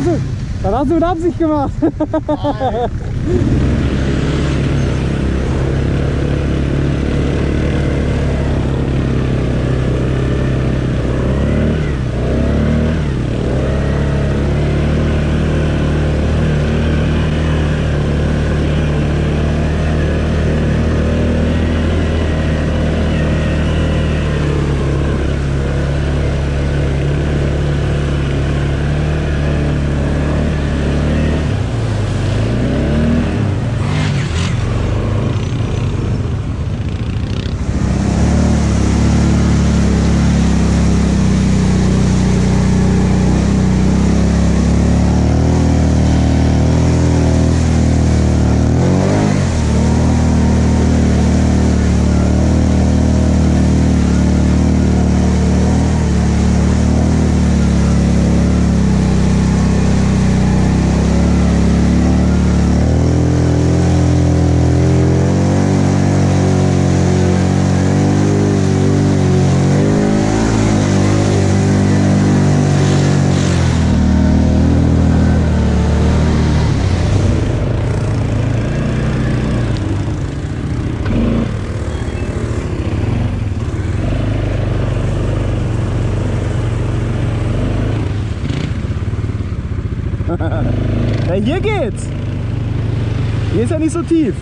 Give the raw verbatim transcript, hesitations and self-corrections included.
hast du, das hast du mit Absicht gemacht. Ja, hier geht's! Hier ist ja nicht so tief.